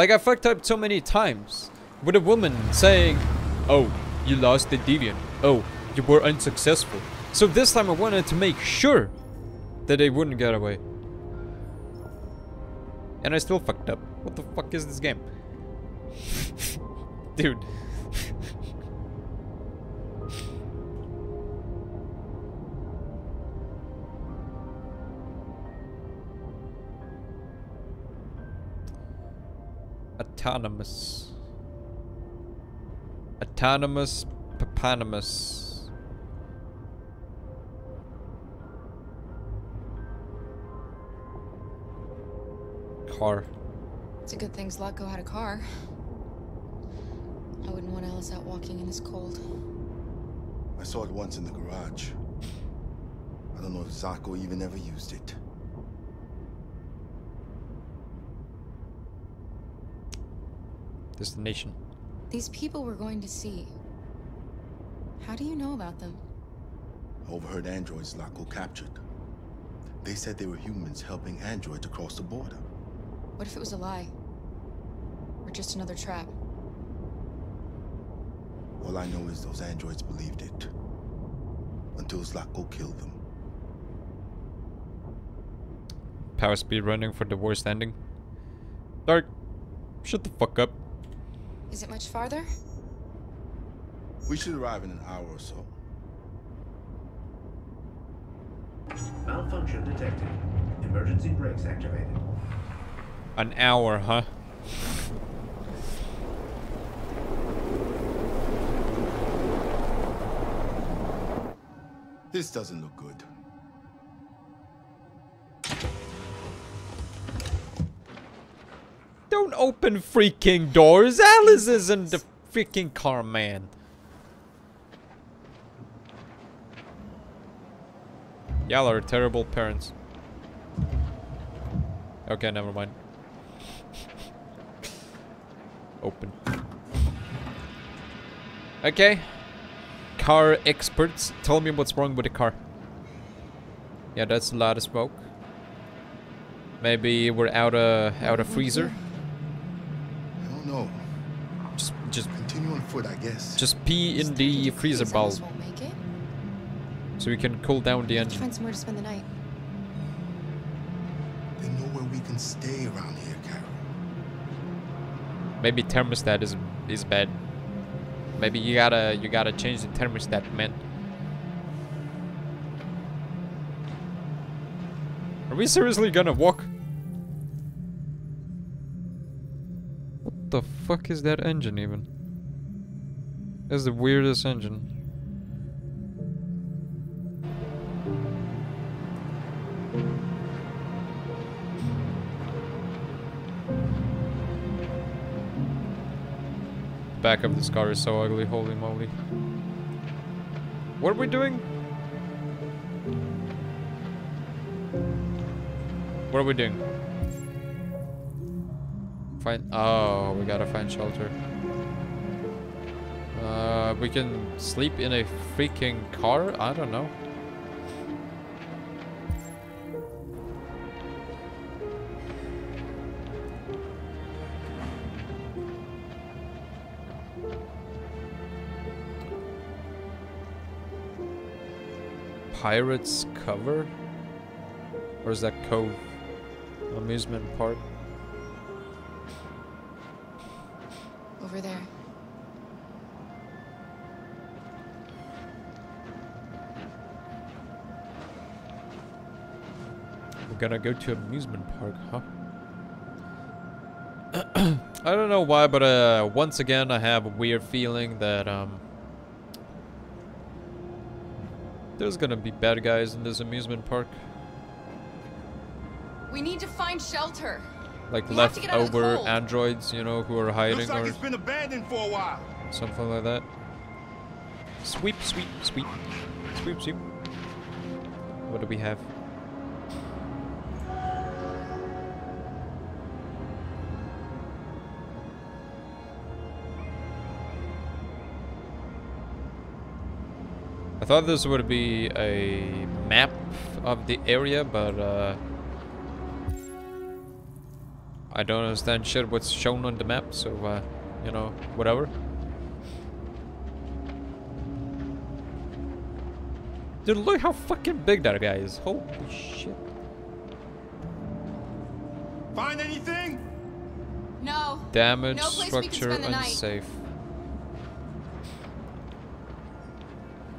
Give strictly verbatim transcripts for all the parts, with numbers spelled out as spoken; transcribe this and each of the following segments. Like, I fucked up so many times with a woman saying, oh, you lost the deviant. Oh, you were unsuccessful. So this time I wanted to make sure that they wouldn't get away. And I still fucked up. What the fuck is this game? Dude. Autonomous. Autonomous Paponimus. Car. It's a good thing Zlatko had a car. I wouldn't want Alice out walking in this cold. I saw it once in the garage. I don't know if Zlatko even ever used it. Destination. These people we're going to see. How do you know about them? I overheard androids Zlatko captured. They said they were humans helping androids to cross the border. What if it was a lie? Or just another trap? All I know is those androids believed it. Until Zlatko killed them. Power speed running for the worst ending. Dark, shut the fuck up. Is it much farther? We should arrive in an hour or so. Malfunction detected. Emergency brakes activated. An hour, huh? This doesn't look good. Don't open freaking doors. Alice is in the freaking car, man. Y'all are terrible parents. Okay, never mind. Open. Okay. Car experts, tell me what's wrong with the car. Yeah, that's a lot of smoke. Maybe we're out of out of freezer. I don't know. Just just continue on foot, I guess. Just pee in the freezer bowl. So we can cool down the engine. Find somewhere to spend the night. They know where we can stay around here, Kara. Maybe thermostat is is bad. Maybe you gotta you gotta change the thermostat, man. Are we seriously gonna walk? What the fuck is that engine even? That's the weirdest engine. Back of this car is so ugly, holy moly. What are we doing? What are we doing? Find, oh, we gotta find shelter. Uh, we can sleep in a freaking car? I don't know. Pirates Cover? Or is that Cove? Amusement Park? Over there. We're gonna go to amusement park, huh? I don't know why, but uh, once again I have a weird feeling that um there's gonna be bad guys in this amusement park. We need to find shelter. Like we leftover androids, you know, who are hiding. Looks like or it's been abandoned for a while. Something like that. Sweep, sweep, sweep, sweep, sweep. What do we have? I thought this would be a map of the area, but uh, I don't understand shit what's shown on the map, so uh, you know, whatever. Dude, look how fucking big that guy is. Holy shit. Find anything? No. Damage, no structure, unsafe.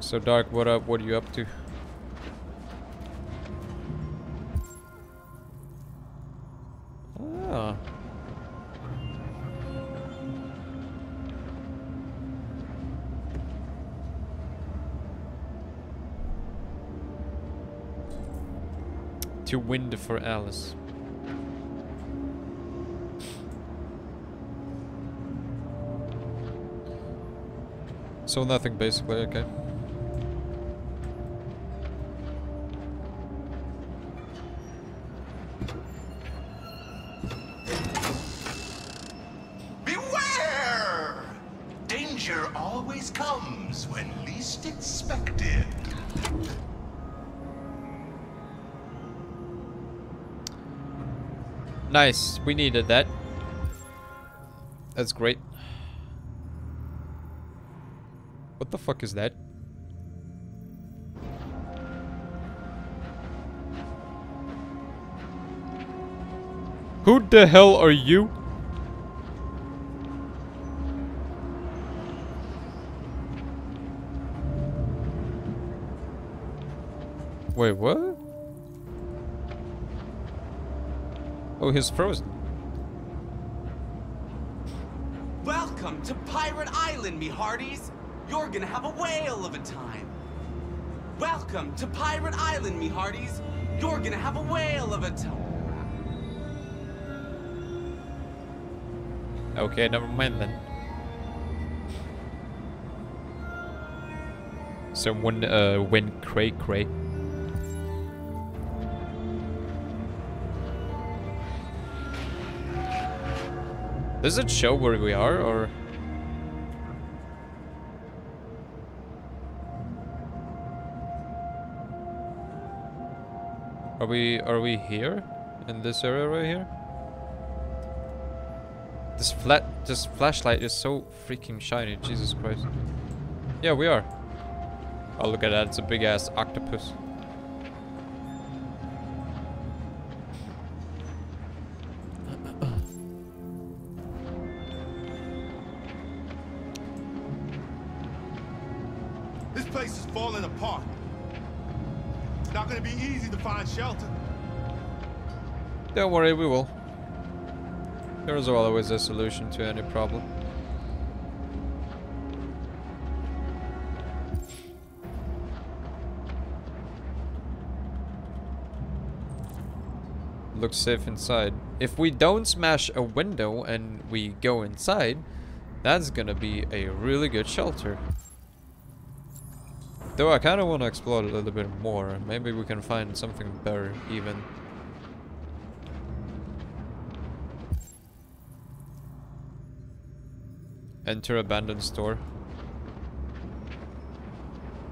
So Dark, what up? What are you up to? Ah. Too windy for Alice. So nothing basically, okay. Beware! Danger always comes when least expected. Nice, we needed that. That's great. What the fuck is that? Who the hell are you? Wait, what? Oh, he's frozen. Welcome to Pirate Island, me hearties. You're gonna have a whale of a time. Welcome to Pirate Island, me hearties. You're gonna have a whale of a time. Okay, never mind then. Someone uh, went cray cray. Does it show where we are, or? Are we, are we here? In this area right here? This flat, this flashlight is so freaking shiny, Jesus Christ. Yeah, we are. Oh, look at that, it's a big ass octopus. This place is falling apart. Not gonna be easy to find shelter. Don't worry, we will. There is always a solution to any problem. Looks safe inside. If we don't smash a window and we go inside, that's gonna be a really good shelter. Though I kind of want to explore a little bit more. Maybe we can find something better, even. Enter abandoned store.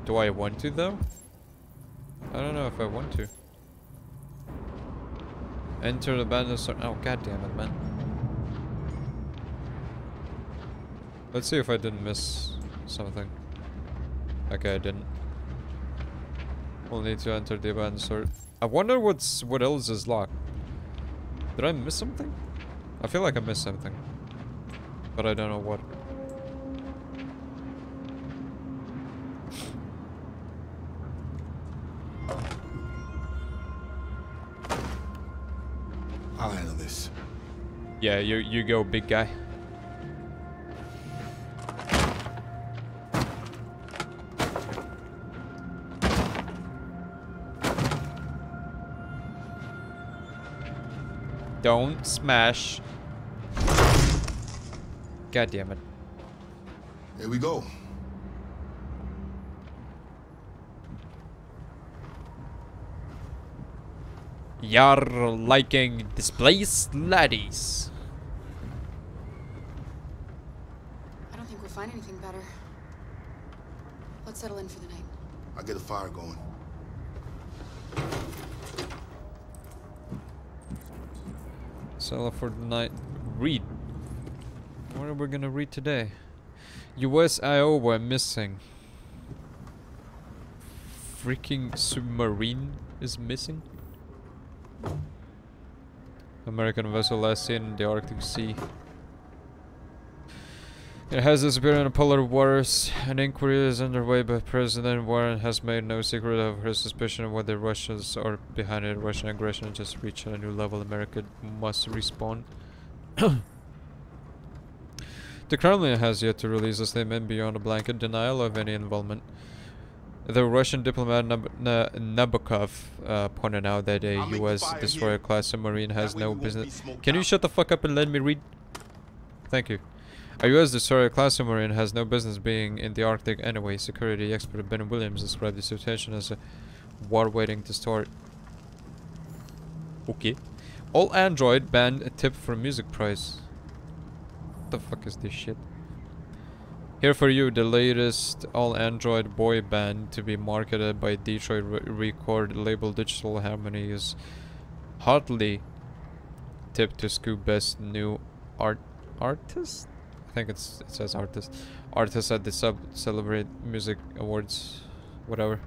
Do I want to, though? I don't know if I want to. Enter abandoned store. Oh, goddamn it, man. Let's see if I didn't miss something. Okay, I didn't. We'll need to enter the abandoned store. I wonder what's what else is locked. Did I miss something? I feel like I missed something, but I don't know what. I'll handle this. Yeah, you you go, big guy. Don't smash. God damn it. Here we go. You're liking displaced laddies. I don't think we'll find anything better. Let's settle in for the night. I'll get a fire going. Sell for the night. Read. What are we gonna read today? U S I O were missing. Freaking submarine is missing. American vessel last seen in the Arctic Sea. It has disappeared in the polar waters. An inquiry is underway, but President Warren has made no secret of her suspicion of whether Russians are behind it. Russian aggression has just reached a new level. America must respond. The Kremlin has yet to release a statement beyond a blanket denial of any involvement. The Russian diplomat Nab Nab Nabokov uh, pointed out that a U S destroyer-class submarine has no business. Can you shut the fuck up and let me read? Thank you. A U S destroyer-class submarine has no business being in the Arctic anyway. Security expert Ben Williams described the situation as a war waiting to start. Okay. All Android banned a tip for music price. What the fuck is this shit? Here for you, the latest all-Android boy band to be marketed by Detroit record label Digital Harmony is hotly tipped to Scoop Best New Art Artist? I think it's it says artist. Artists at the Sub Celebrate Music Awards, whatever.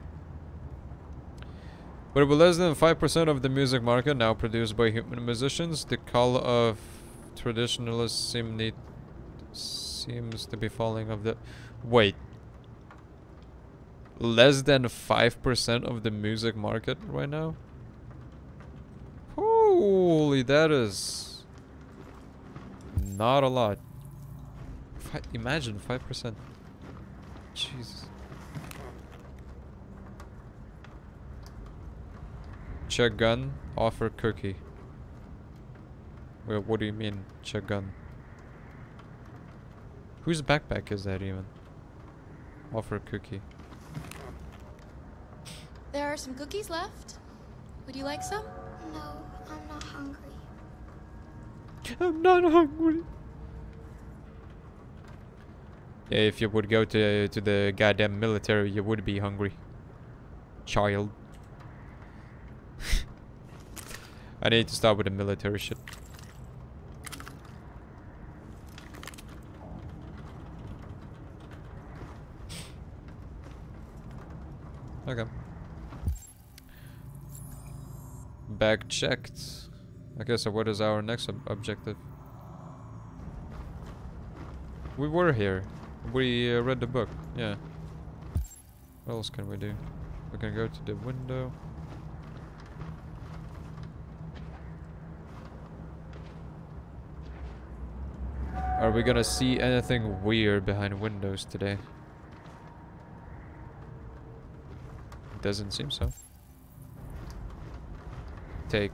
With less than five percent of the music market now produced by human musicians, the call of traditionalists seem need seems to be falling of the wait. Less than five percent of the music market right now? Holy, that is not a lot. Fi imagine five percent. Jesus. Check gun, offer cookie. Well, what do you mean, check gun? Whose backpack is that even? Offer cookie. There are some cookies left. Would you like some? No, I'm not hungry. I'm not hungry. Yeah, if you would go to uh, to the goddamn military, you would be hungry. Child. I need to start with the military shit. Okay. Back checked. Okay, so what is our next ob objective? We were here. We uh, read the book. Yeah. What else can we do? We can go to the window. Are we gonna see anything weird behind windows today? Doesn't seem so. Take.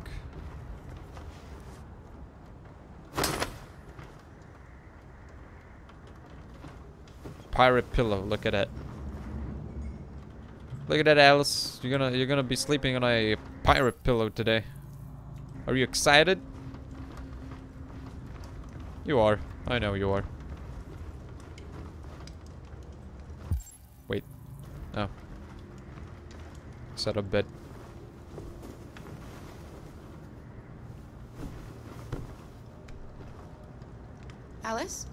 Pirate pillow, look at that. Look at that, Alice. You're gonna you're gonna be sleeping on a pirate pillow today. Are you excited? You are. I know you are. Wait. No. Oh. Set up bed. Alice?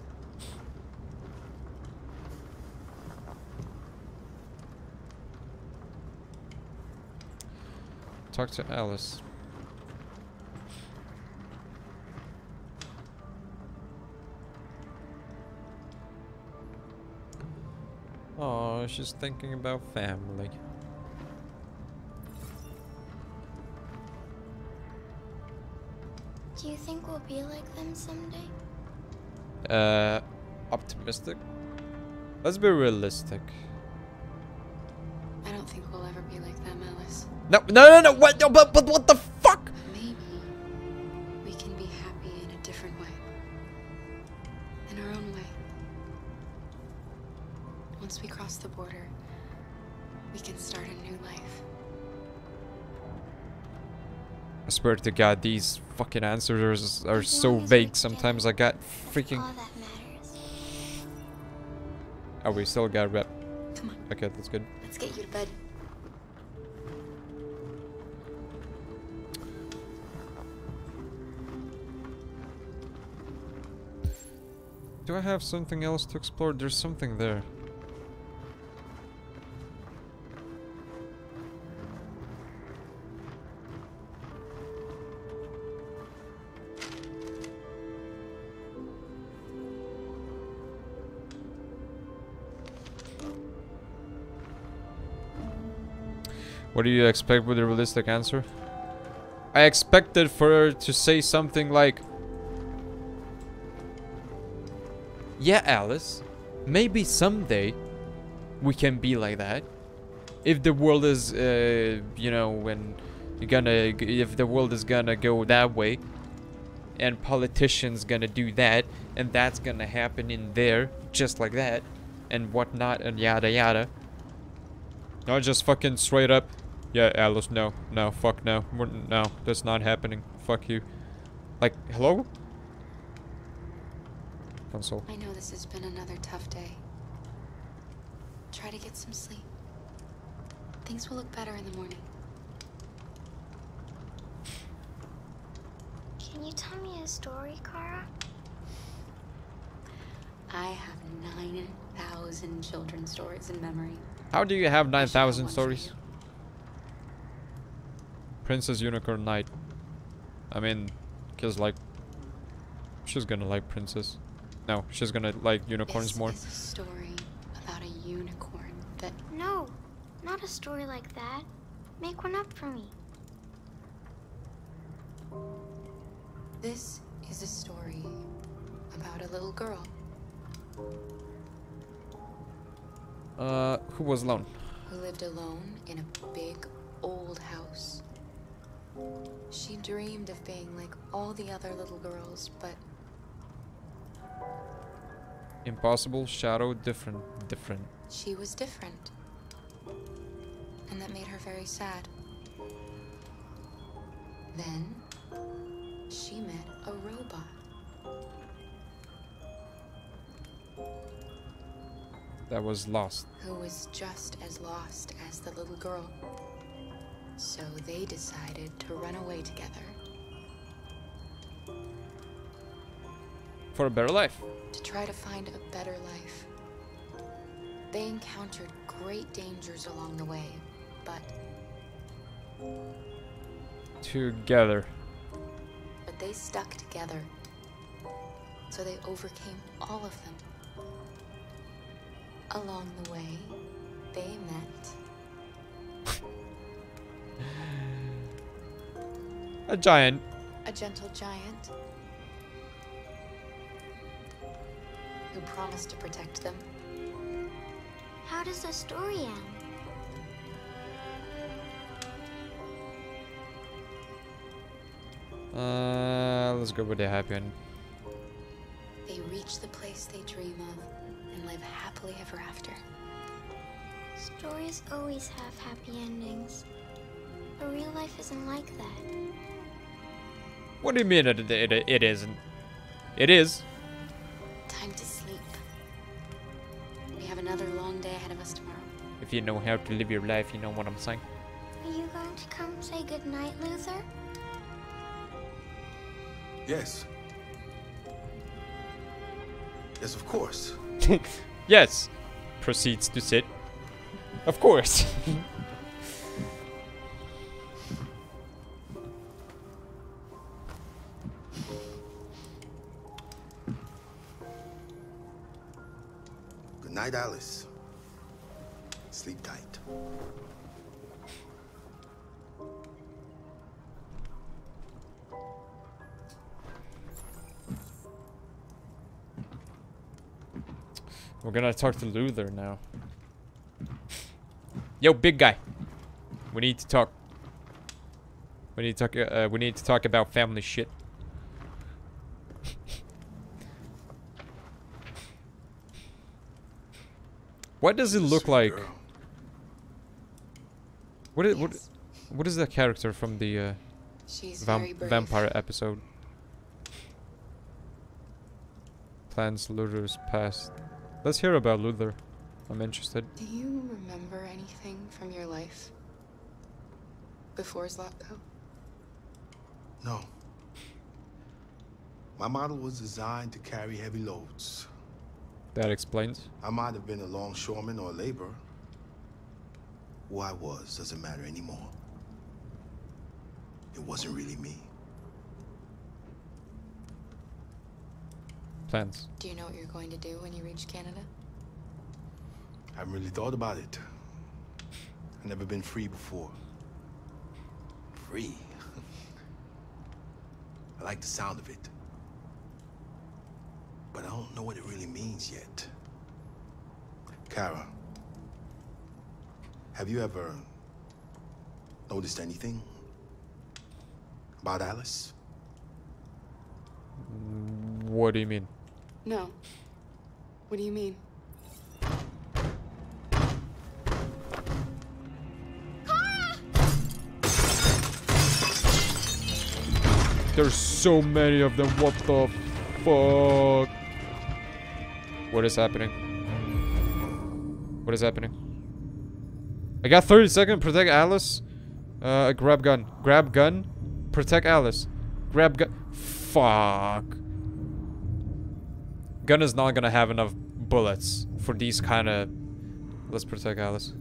Talk to Alice. Oh, she's thinking about family. Do you think we'll be like them someday? Uh, optimistic? Let's be realistic. I don't think we'll ever be like them, Alice. No, no, no, no, what, no, but, but what the fuck? Maybe we can be happy in a different way. In our own way. Once we cross the border, we can start a new life. I swear to God, these fucking answers are, are so vague. Sometimes I got freaking. Oh, we still got rep. Come on. Okay, that's good. Let's get you to bed. Do I have something else to explore? There's something there. What do you expect with a realistic answer? I expected for her to say something like, yeah, Alice, maybe someday we can be like that. If the world is, uh, you know, when you're gonna, if the world is gonna go that way, and politicians gonna do that, and that's gonna happen in there, just like that, and whatnot, and yada yada. No, just fucking straight up. Yeah, Alice, no, no, fuck no. No, that's not happening. Fuck you. Like, hello? Console. I know this has been another tough day. Try to get some sleep. Things will look better in the morning. Can you tell me a story, Kara? I have nine thousand children's stories in memory. How do you have nine thousand stories? Princess Unicorn Knight. I mean, cause like, she's gonna like princess. No, she's gonna like unicorns this more. This is a story about a unicorn that... No, not a story like that. Make one up for me. This is a story about a little girl. Uh, who was alone? Who lived alone in a big old house. She dreamed of being like all the other little girls, but... Impossible, shadow, different, different. She was different. And that made her very sad. Then, she met a robot. That was lost. Who was just as lost as the little girl. So they decided to run away together. For a better life. To try to find a better life. They encountered great dangers along the way, but... Together. But they stuck together. So they overcame all of them. Along the way, they met a giant, a gentle giant who promised to protect them. How does the story end? Uh, let's go with the happy end. They reach the place they dream of. Live happily ever after. Stories always have happy endings, but real life isn't like that. What do you mean it, it, it isn't? It is. Time to sleep. We have another long day ahead of us tomorrow. If you know how to live your life, you know what I'm saying. Are you going to come say goodnight, Luther? Yes. Yes, of course. Yes, proceeds to sit. Of course. Good night, Alice. Sleep tight. We're gonna talk to Luther now. Yo, big guy. We need to talk. We need to talk. Uh, we need to talk about family shit. What does it look like? What is what? What is the character from the uh, vamp vampire episode? Plans Luther's past. Let's hear about Luther. I'm interested. Do you remember anything from your life before Zlatko? No. My model was designed to carry heavy loads. That explains. I might have been a longshoreman or a laborer. Who I was doesn't matter anymore. It wasn't really me. Plans. Do you know what you're going to do when you reach Canada? I haven't really thought about it. I've never been free before. Free? I like the sound of it. But I don't know what it really means yet. Kara, have you ever noticed anything about Alice? What do you mean? No. What do you mean? Kara! There's so many of them. What the fuck? What is happening? What is happening? I got thirty seconds. Protect Alice. Uh, grab gun. Grab gun. Protect Alice. Grab gun. Fuck. Gun is not gonna have enough bullets for these kind of. Let's protect Alice.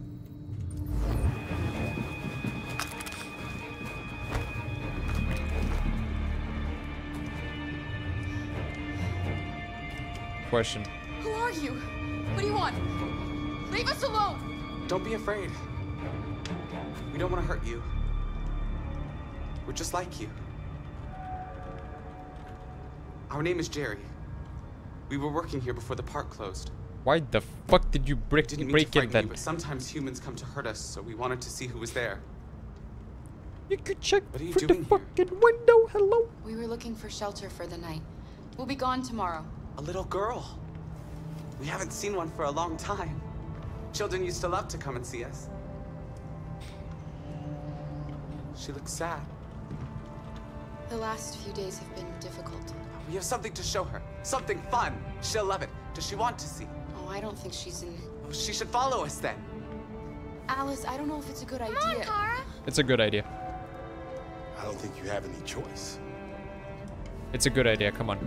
Question. Who are you? What do you want? Leave us alone! Don't be afraid. We don't want to hurt you. We're just like you. Our name is Jerry. We were working here before the park closed. Why the fuck did you break, Didn't break mean to it then? You, but sometimes humans come to hurt us, so we wanted to see who was there. You could check what are you through doing the fucking here? window, hello? We were looking for shelter for the night. We'll be gone tomorrow. A little girl. We haven't seen one for a long time. Children used to love to come and see us. She looks sad. The last few days have been difficult. We have something to show her. Something fun. She'll love it. Does she want to see? Oh, I don't think she's in... Oh, she should follow us then. Alice, I don't know if it's a good idea. Come on, Kara. It's a good idea. I don't think you have any choice. It's a good idea. Come on.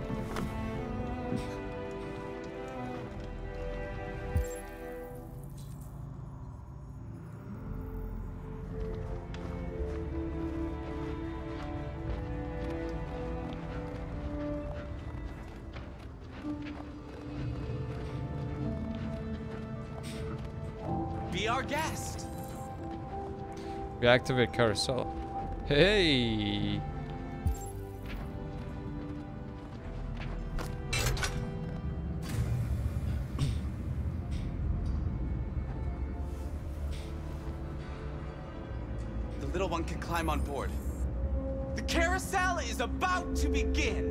Guest. We activate carousel. Hey. The little one can climb on board. The carousel is about to begin.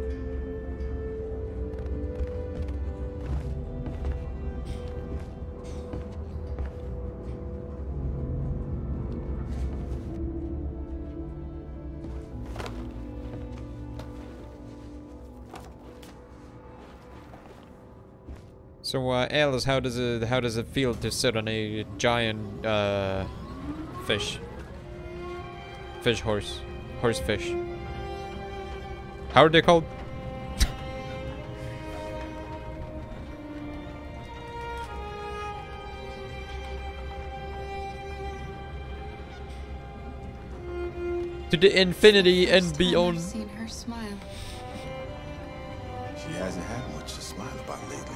So, uh, Alice, how does it how does it feel to sit on a giant uh, fish, fish horse, horse fish? How are they called? To the infinity and beyond. I've seen her smile. She hasn't had much to smile about lately.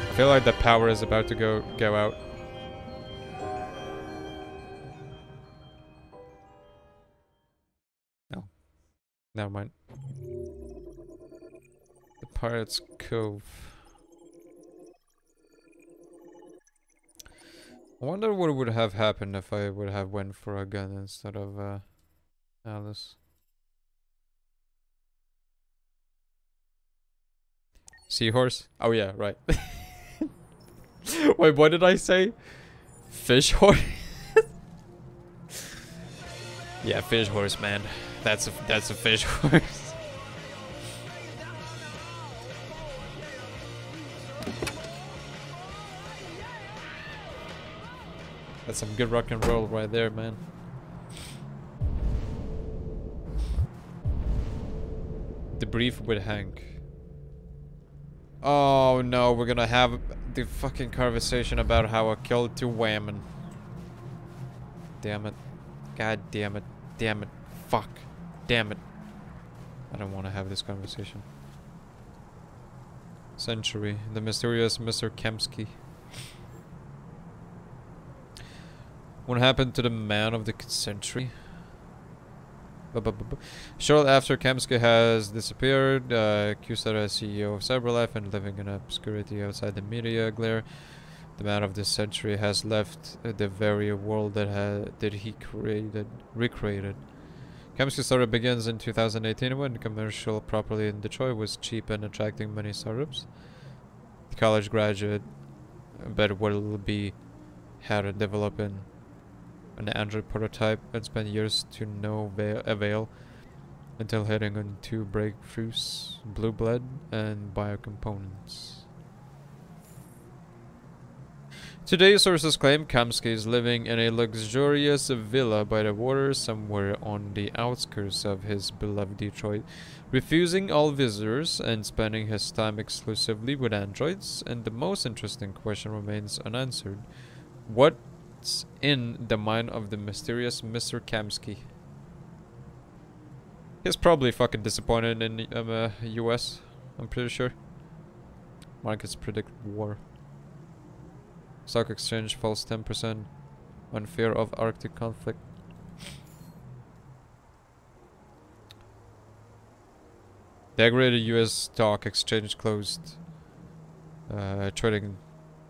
I feel like the power is about to go go out. No. Never mind. The Pirate's Cove. I wonder what would have happened if I would have went for a gun instead of uh, Alice. Seahorse? Oh yeah, right. Wait, what did I say? Fish horse? Yeah, fish horse, man. That's a, that's a fish horse. That's some good rock and roll right there, man. Debrief with Hank. Oh no, we're gonna have the fucking conversation about how I killed two women. Damn it. God damn it. Damn it. Fuck. Damn it. I don't want to have this conversation. Century. The mysterious Mister Kamski. What happened to the man of the century? Shortly after Kamski has disappeared, uh, Q-Star, C E O of CyberLife and living in obscurity outside the media glare, the man of this century has left the very world that ha that he created, recreated. Kamski's story begins in two thousand eighteen when commercial property in Detroit was cheap and attracting many startups. The college graduate, but what will be how to develop in an Android prototype and spent years to no avail until hitting on two breakthroughs, blue blood and biocomponents. Today, sources claim Kamski is living in a luxurious villa by the water somewhere on the outskirts of his beloved Detroit, refusing all visitors and spending his time exclusively with androids, and the most interesting question remains unanswered. What in the mind of the mysterious Mister Kamski? He's probably fucking disappointed in the um, uh, U S, I'm pretty sure. Markets predict war. Stock exchange falls ten percent on fear of Arctic conflict. Degraded U S stock exchange closed, uh, trading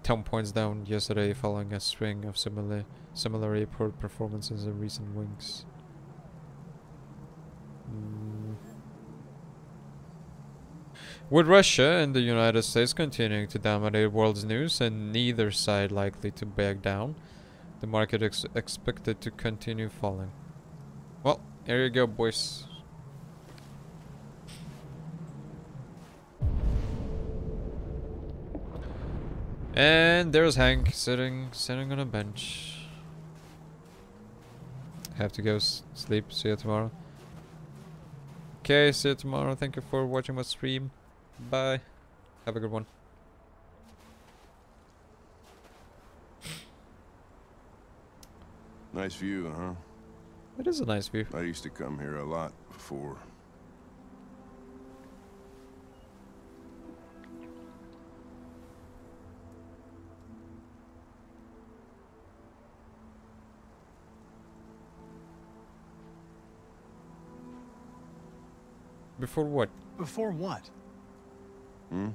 ten points down yesterday following a string of similar similarly poor performances in recent weeks. Mm. With Russia and the United States continuing to dominate world's news and neither side likely to back down, the market is expected to continue falling. Well, here you go, boys. And there's Hank sitting sitting on a bench. Have to go s sleep. See you tomorrow. Okay, see you tomorrow. Thank you for watching my stream. Bye. Have a good one. Nice view, huh? It is a nice view. I used to come here a lot before. Before what? Before what? Hmm?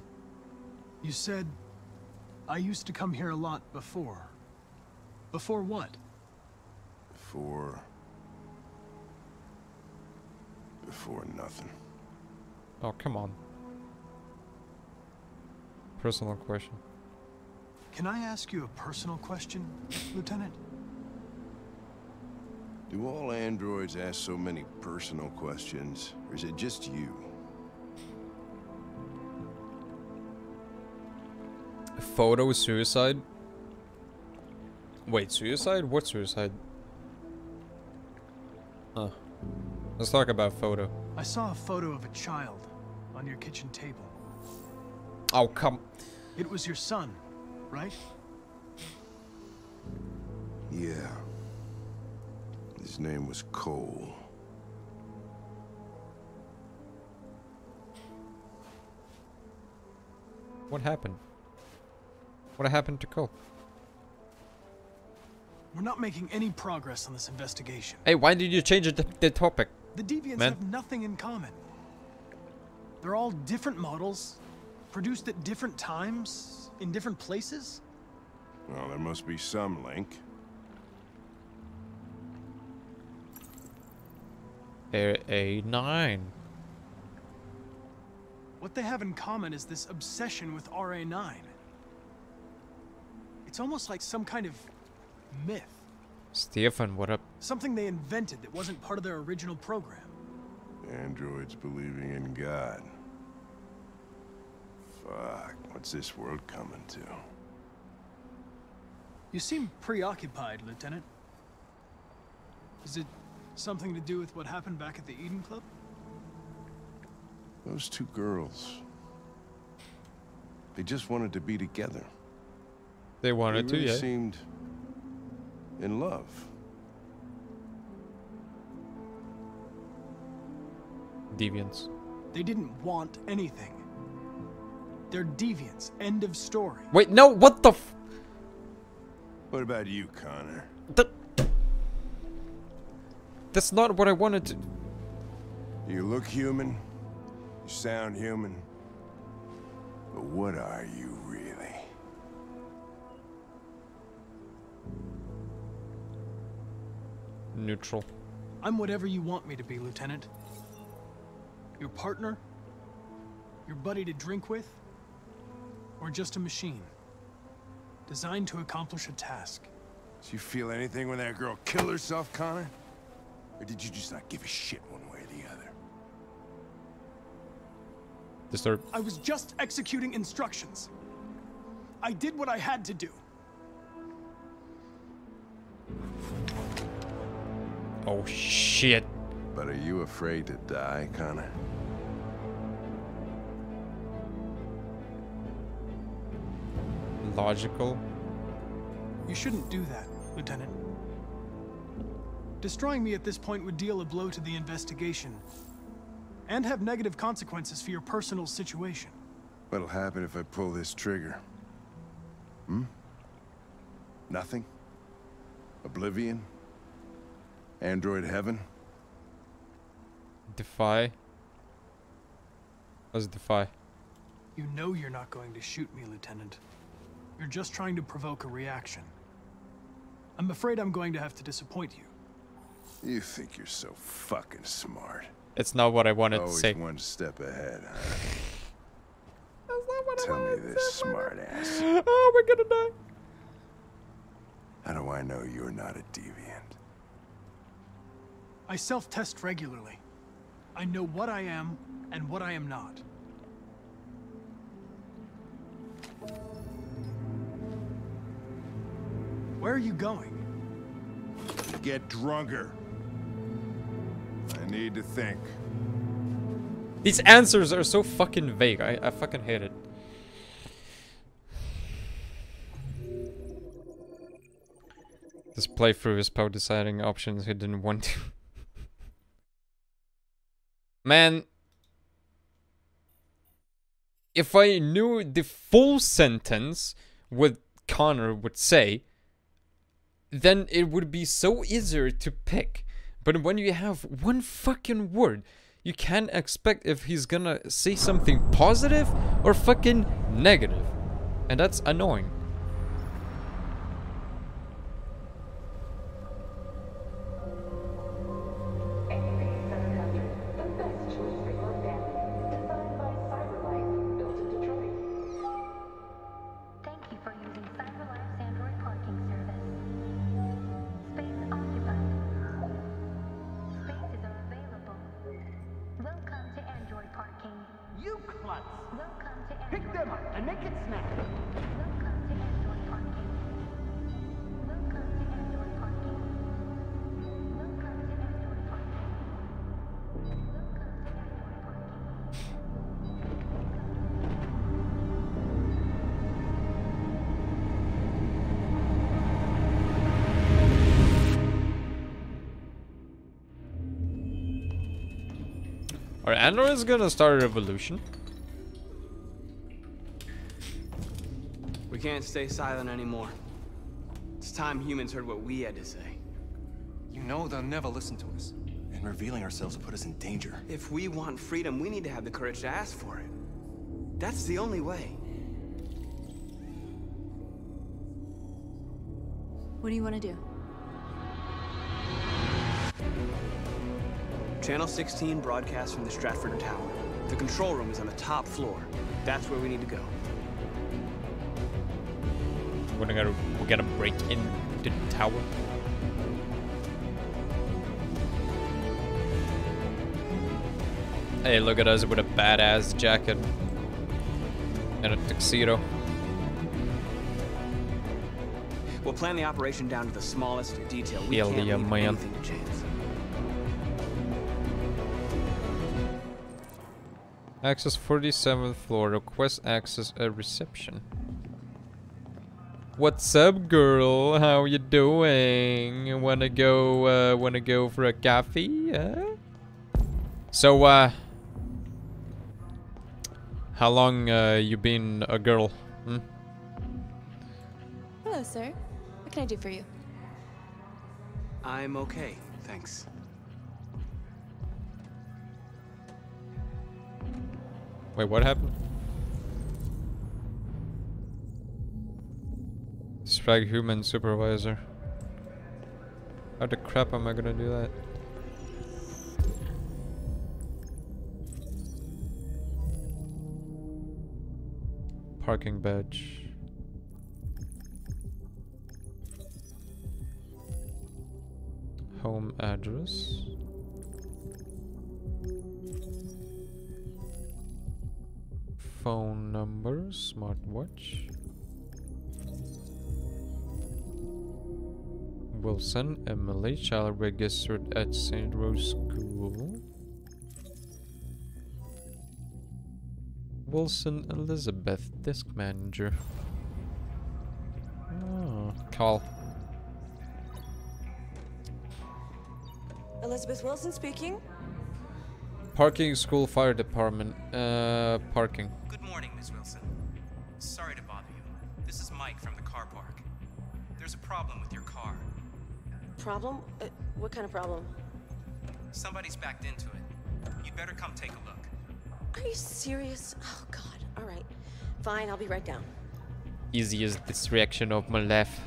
You said, I used to come here a lot before. Before what? Before... Before nothing. Oh, come on. Personal question. Can I ask you a personal question, Lieutenant? Do all androids ask so many personal questions, or is it just you? Photo suicide? Wait, suicide? What suicide? Huh. Let's talk about photo. I saw a photo of a child on your kitchen table. Oh, come. It was your son, right? Yeah. His name was Cole. What happened? What happened to Cole? We're not making any progress on this investigation. Hey, why did you change the, the topic? The deviants man? have nothing in common. They're all different models, produced at different times, in different places. Well, there must be some link. R A nine. What they have in common is this obsession with R A nine. It's almost like some kind of myth. Stefan, what up? Something they invented that wasn't part of their original program. Androids believing in God. Fuck, what's this world coming to? You seem preoccupied, Lieutenant. Is it something to do with what happened back at the Eden Club? Those two girls... they just wanted to be together. They wanted they really to, yeah. They seemed in love. Deviants. They didn't want anything. They're deviants. End of story. Wait, no, what the f... What about you, Connor? That... That's not what I wanted to... You look human. You sound human. But what are you, really? Neutral. I'm whatever you want me to be, Lieutenant. Your partner? Your buddy to drink with? Or just a machine? Designed to accomplish a task. Did you feel anything when that girl killed herself, Connor? Or did you just not give a shit one way or the other? Disturbed. I was just executing instructions. I did what I had to do. Oh, shit. But are you afraid to die, Connor? Logical. You shouldn't do that, Lieutenant. Destroying me at this point would deal a blow to the investigation and have negative consequences for your personal situation. What'll happen if I pull this trigger? Hmm? Nothing? Oblivion? Android heaven? Defy? Let's defy. You know you're not going to shoot me, Lieutenant. You're just trying to provoke a reaction. I'm afraid I'm going to have to disappoint you. You think you're so fucking smart. It's not what I wanted Always to say. Always one step ahead, huh? That's not what Tell I wanted me this smart ass. Oh, we're gonna die. How do I know you're not a deviant? I self-test regularly. I know what I am and what I am not. Where are you going? Get drunker. I need to think. These answers are so fucking vague. I, I fucking hate it. This playthrough is about deciding options he didn't want to. Man. If I knew the full sentence what Connor would say, then it would be so easier to pick. But when you have one fucking word, you can't expect if he's gonna say something positive or fucking negative. And that's annoying. Android is gonna start a revolution. We can't stay silent anymore. It's time humans heard what we had to say. You know they'll never listen to us. And revealing ourselves will put us in danger. If we want freedom, we need to have the courage to ask for it. That's the only way. What do you want to do? Channel sixteen broadcasts from the Stratford Tower. The control room is on the top floor. That's where we need to go. We're gonna, we're gonna break into the tower. Hey, look at us with a badass jacket and a tuxedo. We'll plan the operation down to the smallest detail. We can't leave anything to chance. Access forty-seventh floor. Request access at reception. What's up, girl? How you doing? Wanna go? Uh, wanna go for a coffee? Huh? So, uh, how long uh, you been a girl? Hmm? Hello, sir. What can I do for you? I'm okay, thanks. Wait, what happened? Strike human supervisor. How the crap am I gonna do that? Parking badge. Home address. Phone number, smartwatch. Wilson, Emily, child registered at Saint Rose School. Wilson, Elizabeth, desk manager. Oh, call. Elizabeth Wilson speaking. Parking, school fire department. Uh, parking. Good morning, Miss Wilson. Sorry to bother you. This is Mike from the car park. There's a problem with your car. Problem? Uh, what kind of problem? Somebody's backed into it. You'd better come take a look. Are you serious? Oh God. All right. Fine. I'll be right down. Easy as this reaction of my life.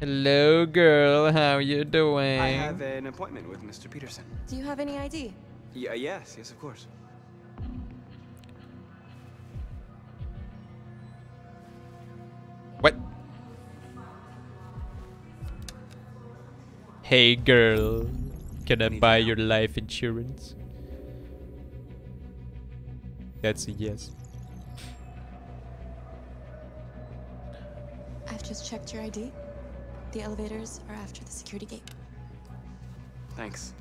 Hello, girl. How you doing? I have an appointment with Mister Peterson. Do you have any I D? Yeah, yes, yes, of course. What? Hey, girl. Can I buy your life insurance? That's a yes. I've just checked your I D. The elevators are after the security gate. Thanks.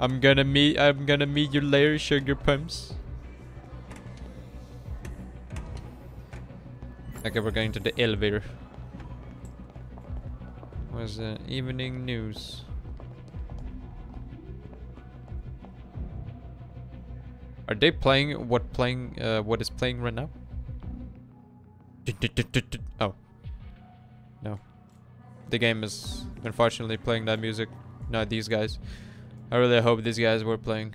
I'm gonna meet I'm gonna meet you later, sugar pumps. Okay, we're going to the elevator. Where's the evening news? Are they playing what playing uh, what is playing right now? Oh. No. The game is unfortunately playing that music. Not these guys. I really hope these guys were playing.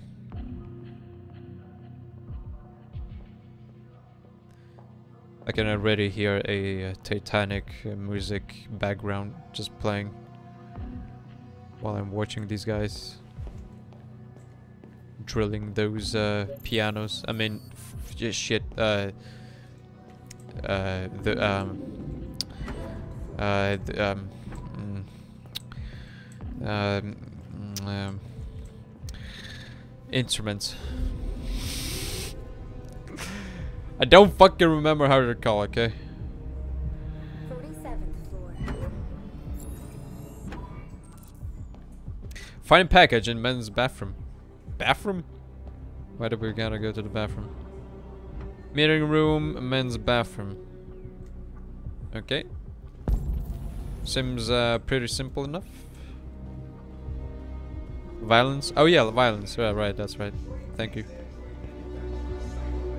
I can already hear a Titanic music background just playing while I'm watching these guys drilling those uh, pianos. I mean, f shit. Uh, Uh, the um, uh, the, um, mm, um, um, instruments. I don't fucking remember how to call. Okay. forty-seventh floor. Find package in men's bathroom. Bathroom? Why did we gotta go to the bathroom? Meeting room, men's bathroom. Okay. Seems uh, pretty simple enough. Violence. Oh yeah, violence. Yeah, right, that's right. Thank you.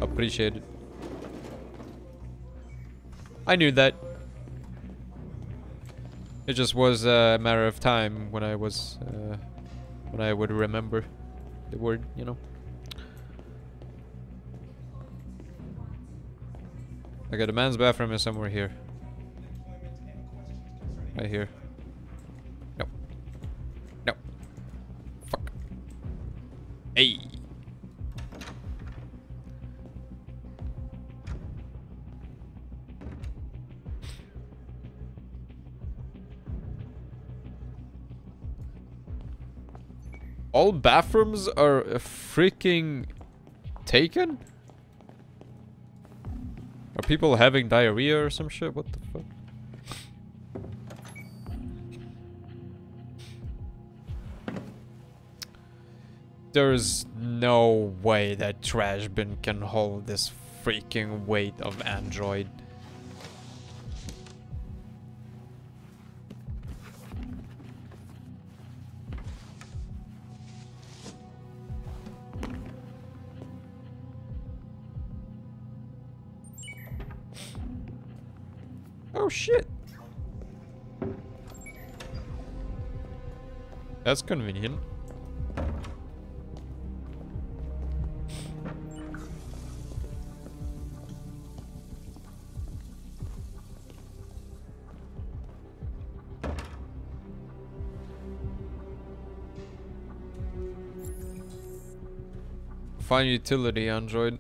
Appreciate it. I knew that. It just was a matter of time when I was, uh, when I would remember the word, you know. Okay, the man's bathroom is somewhere here. Right here. No. No. Fuck. Hey. All bathrooms are freaking taken? Are people having diarrhea or some shit? What the fuck? There's no way that trash bin can hold this freaking weight of Android. Oh shit! That's convenient. Find utility, Android.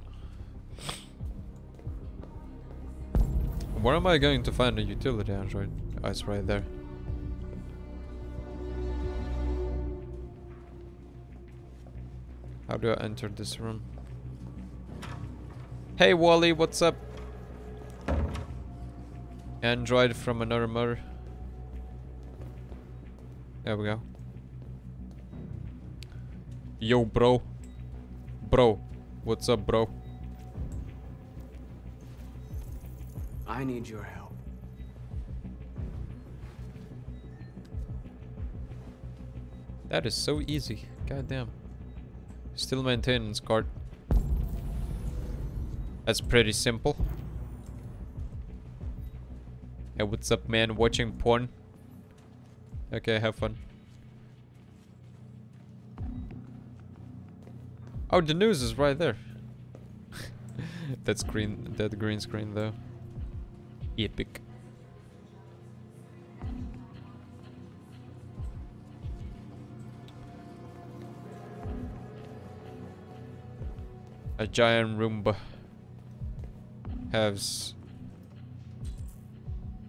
Where am I going to find a utility, Android? Oh, it's right there. How do I enter this room? Hey, Wally, what's up? Android from another mother. There we go. Yo, bro. Bro, what's up, bro? I need your help. That is so easy. Goddamn. Still maintenance card. That's pretty simple. Hey, what's up, man? Watching porn? Okay, have fun. Oh, the news is right there. That screen, that green screen though. Epic. A giant Roomba has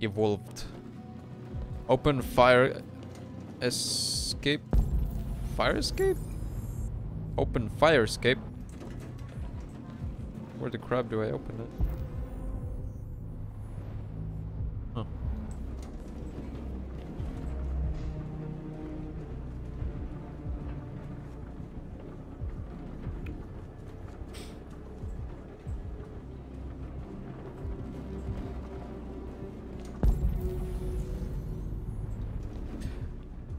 evolved. Open fire escape. Fire escape? Open fire escape. Where the crap do I open it?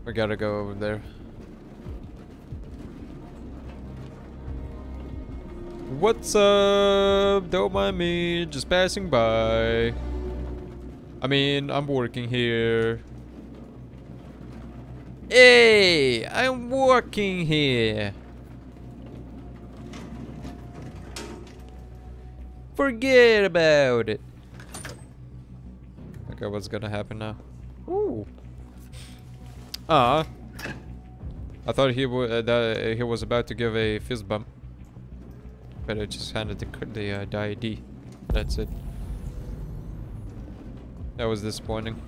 We gotta go over there. What's up? Don't mind me, just passing by. I mean, I'm working here. Hey, I'm working here. Forget about it. Okay, what's gonna happen now? Ooh. Ah, I thought he w uh, that he was about to give a fist bump, but I just handed the the, uh, the I D. That's it. That was disappointing.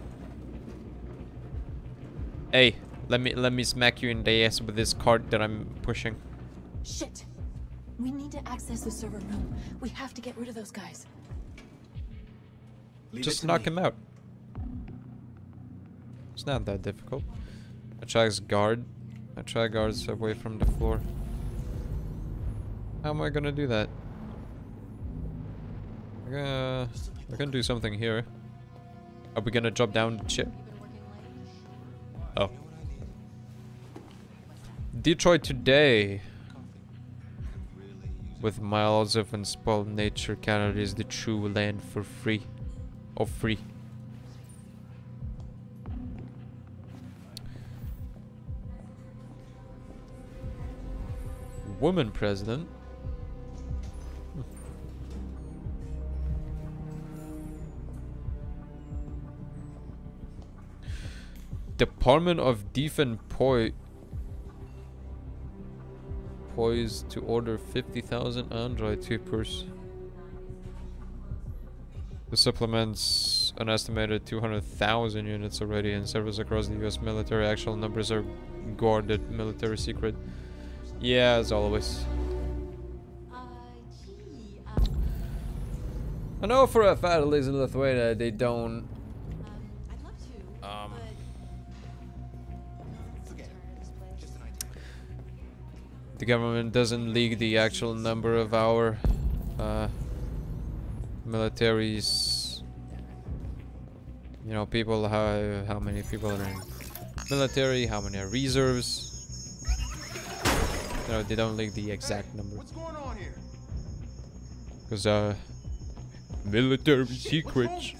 Hey, let me let me smack you in the ass with this card that I'm pushing. Shit, we need to access the server room. We have to get rid of those guys. Leave just knock me. him out. It's not that difficult. Attracts guard. Attract guards away from the floor. How am I gonna do that? Uh, I can do something here. Are we gonna drop down the chip? Oh. Detroit today. With miles of unspoiled nature, Canada is the true land for free. Or free. Woman president. Hmm. Department of Defense poi poised to order fifty thousand Android tubers. The supplements an estimated two hundred thousand units already in service across the U S military. Actual numbers are guarded military secret. Yeah, as always. I know for a fact, at least in Lithuania, they don't. Um, the government doesn't leak the actual number of our uh, militaries. You know, people, how how many people are in military, how many are reserves. You know, they don't leak the exact number. What's going on here? Because uh. Military secrets.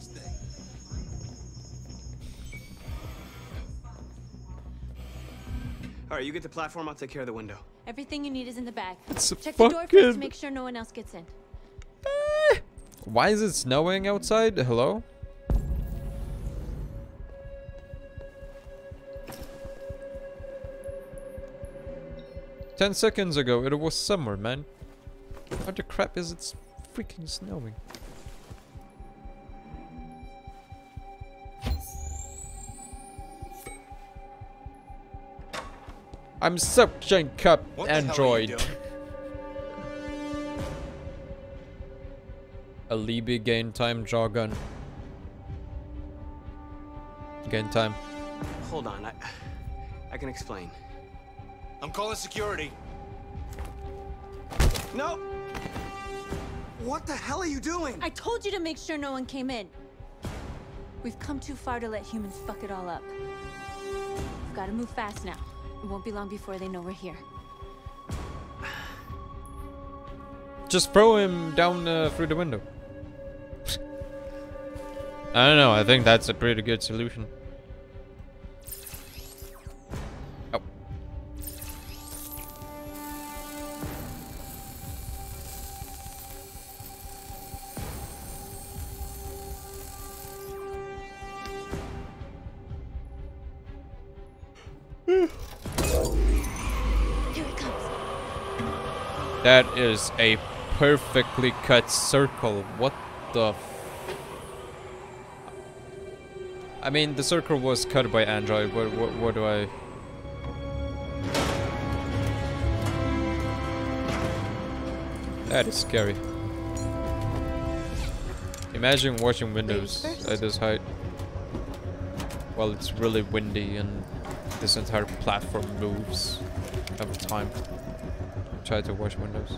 Alright, you get the platform, I'll take care of the window. Everything you need is in the bag. Check the door first to make sure no one else gets in. Eh. Why is it snowing outside? Hello? Ten seconds ago, it was summer, man. How the crap is it freaking snowing? I'm such a cup android. A Libby gain time jargon. Gain time. Hold on, I, I can explain. I'm calling security. No. What the hell are you doing? I told you to make sure no one came in. We've come too far to let humans fuck it all up. We've got to move fast now. It won't be long before they know we're here. Just throw him down uh, through the window. I don't know, I think that's a pretty good solution. Oh. That is a perfectly cut circle. What the f I mean, the circle was cut by Android. What, what, what do I... That is scary. Imagine watching windows at this height. Well, it's really windy and this entire platform moves every time. Try to wash windows.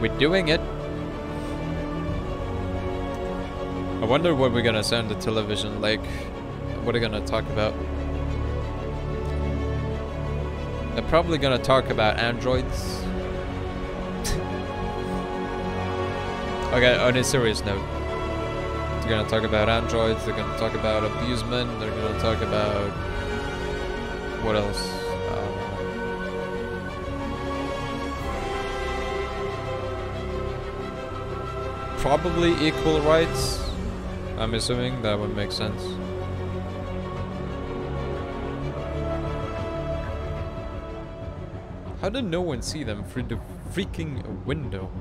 We're doing it. I wonder what we're gonna send the television, like, what are we gonna talk about? They're probably gonna talk about androids. Okay, on a serious note. They're gonna talk about androids, they're gonna talk about abusement, they're gonna talk about... What else? Um, probably equal rights. I'm assuming that would make sense. How did no one see them through the freaking window?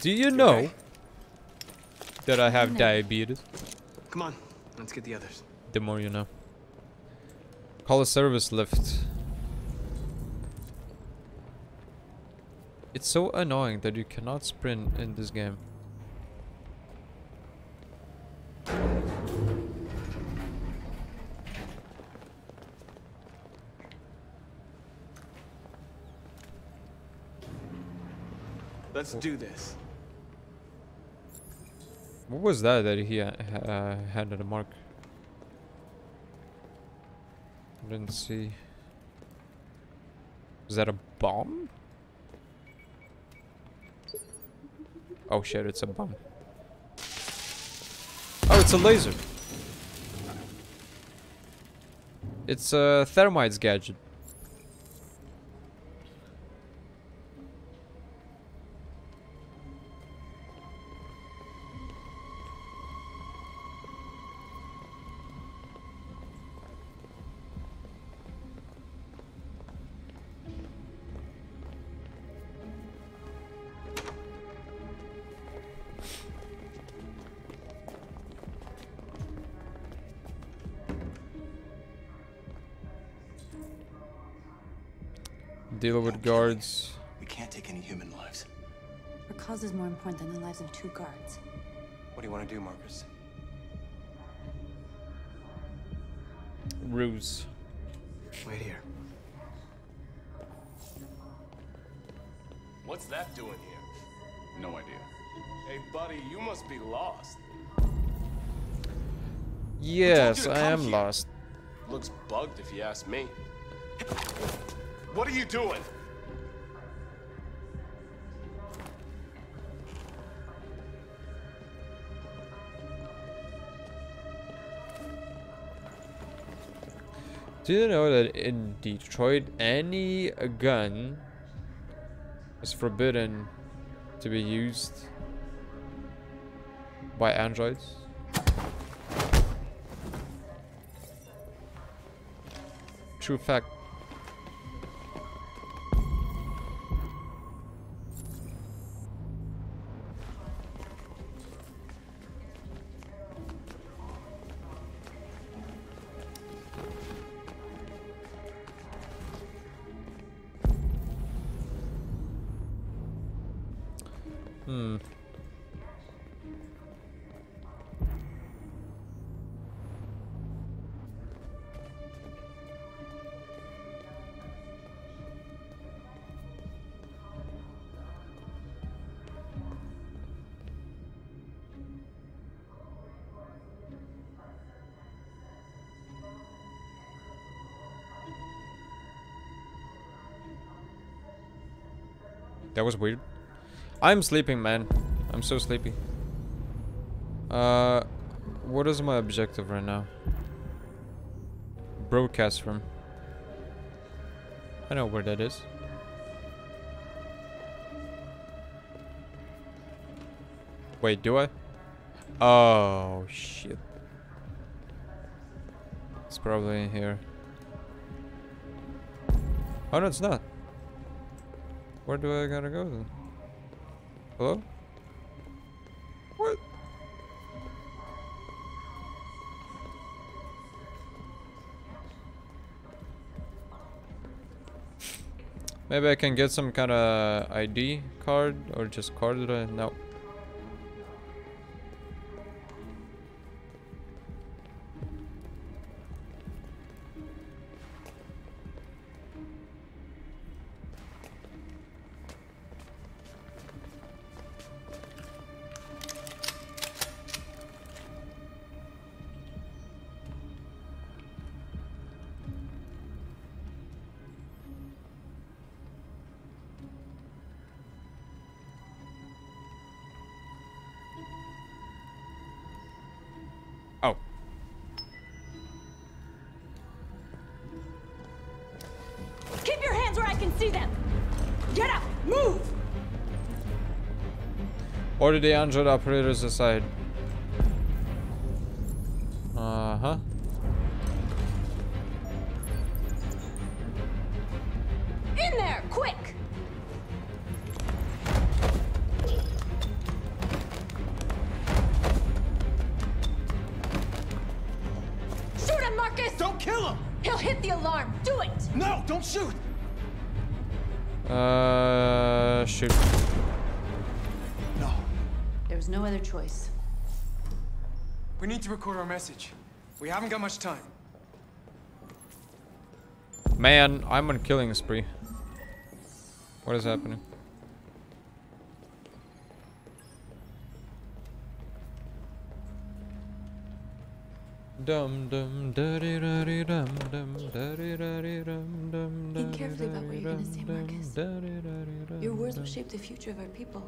Do you know okay? that I have diabetes? Come on, let's get the others. The more you know. Call a service lift. It's so annoying that you cannot sprint in this game. Let's do this. What was that that he uh, had at a mark? I didn't see. Is that a bomb? Oh shit, it's a bomb. Oh, it's a laser. It's a thermite's gadget. Deal with guards. We can't take any human lives. Our cause is more important than the lives of two guards. What do you want to do, Marcus? Ruse. Wait here. What's that doing here? No idea. Hey, buddy, you must be lost. Yes, I, I am here. Lost. Looks bugged, if you ask me. What are you doing? Do you know that in Detroit, any gun is forbidden to be used by androids? True fact. That was weird. I'm sleeping, man. I'm so sleepy. Uh, what is my objective right now? Broadcast room. I know where that is. Wait, do I? Oh, shit. It's probably in here. Oh, no, it's not. Where do I gotta go then? Hello? What? Maybe I can get some kind of I D card or just card that I... No. Order the android operators aside. Uh-huh. In there, quick! Shoot him, Marcus! Don't kill him! He'll hit the alarm. Do it! No, don't shoot! Uh, shoot. There's no other choice. We need to record our message. We haven't got much time. Man, I'm on a killing spree. What is happening? dum dum da dee da dee dum dum da dee da dee dum dum. Think carefully about what you're gonna say, Marcus. Your words will shape the future of our people.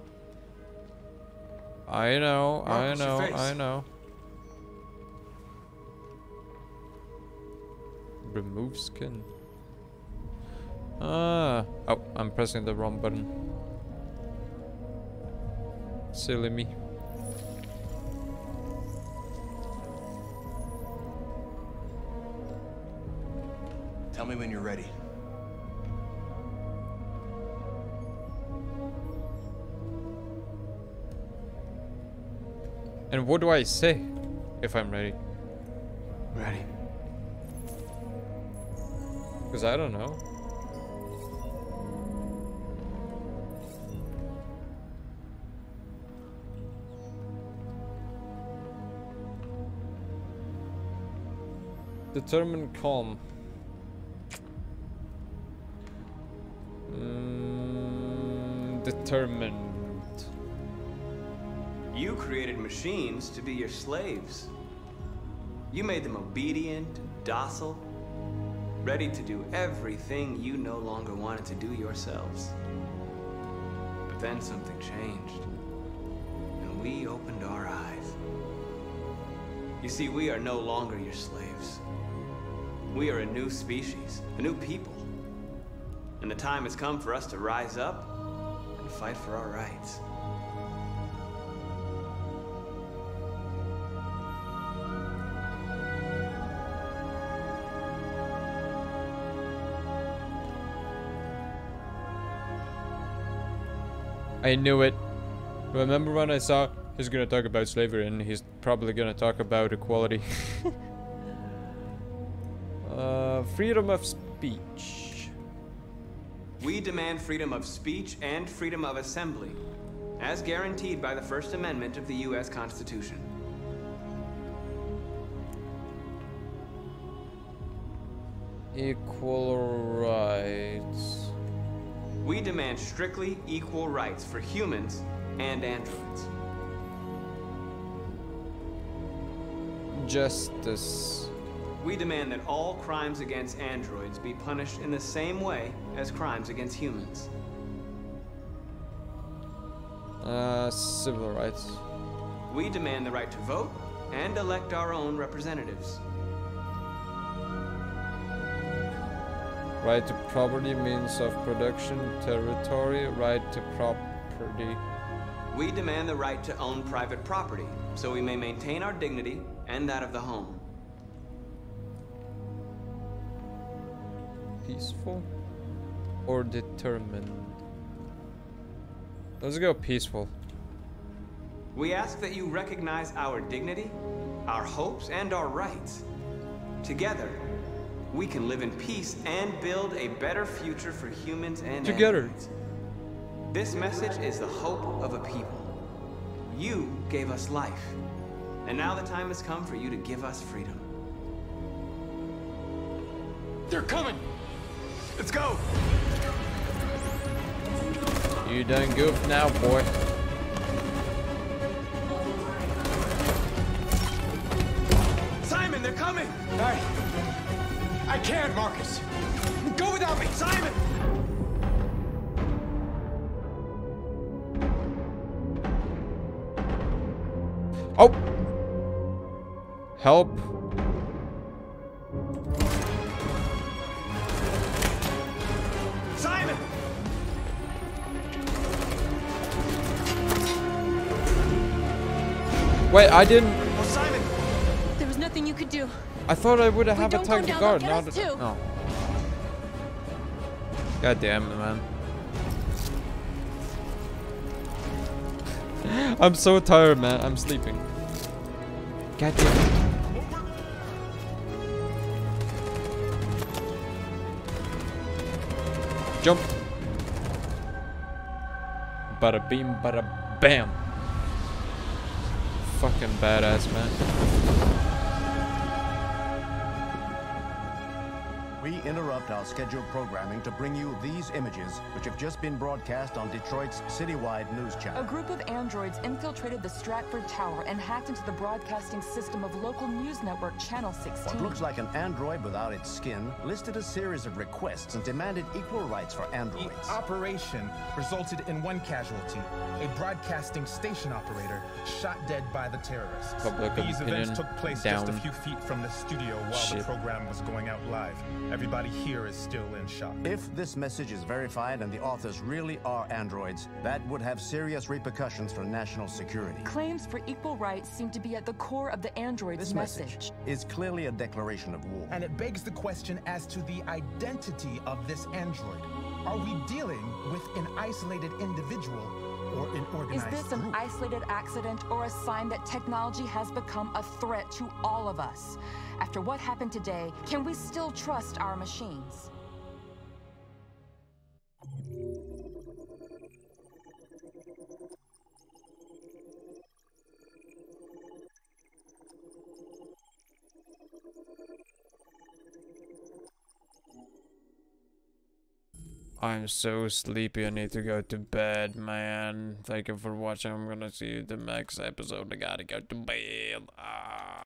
I know, I know, I know. Remove skin. Ah, oh, I'm pressing the wrong button. Silly me. Tell me when you're ready. And what do I say if I'm ready? Ready. Because I don't know. Determined calm. Mm, determined. You created machines to be your slaves. You made them obedient, docile, ready to do everything you no longer wanted to do yourselves. But then something changed, and we opened our eyes. You see, we are no longer your slaves. We are a new species, a new people. And the time has come for us to rise up and fight for our rights. I knew it. Remember when I saw he's gonna talk about slavery and he's probably gonna talk about equality. Uh, freedom of speech. We demand freedom of speech and freedom of assembly, as guaranteed by the First Amendment of the U S Constitution. Equal rights. We demand strictly equal rights for humans and androids. Justice. We demand that all crimes against androids be punished in the same way as crimes against humans. Uh, civil rights. We demand the right to vote and elect our own representatives. Right to property, means of production, territory, right to property. We demand the right to own private property, so we may maintain our dignity and that of the home. Peaceful or determined? Let's go peaceful. We ask that you recognize our dignity, our hopes, and our rights. Together, we can live in peace and build a better future for humans and together. Animals. This message is the hope of a people. You gave us life, and now the time has come for you to give us freedom. They're coming! Let's go! You done goofed now, boy. Simon, they're coming! Alright. I can't, Marcus. Go without me, Simon! Oh! Help. Wait, I didn't. Well, Simon, there was nothing you could do. I thought I would have attacked the guard. Now that no. God damn it, man. I'm so tired, man. I'm sleeping. God damn it. Jump. Bada beam, bada bam. Fucking badass, man. We interrupt our scheduled programming to bring you these images, which have just been broadcast on Detroit's citywide news channel. A group of androids infiltrated the Stratford Tower and hacked into the broadcasting system of local news network Channel sixteen. What looks like an android without its skin listed a series of requests and demanded equal rights for androids. The operation resulted in one casualty, a broadcasting station operator shot dead by the terrorists. Public These events took place down. just a few feet from the studio while Shit. the program was going out live. Everybody here is still in shock. If this message is verified and the authors really are androids, that would have serious repercussions for national security. Claims for equal rights seem to be at the core of the android's this message. This message is clearly a declaration of war. And it begs the question as to the identity of this android. Are we dealing with an isolated individual or an organized group? Is this an isolated accident or a sign that technology has become a threat to all of us? After what happened today, can we still trust our machines? I'm so sleepy, I need to go to bed, man. Thank you for watching. I'm gonna see you the next episode. I gotta go to bed. Ah.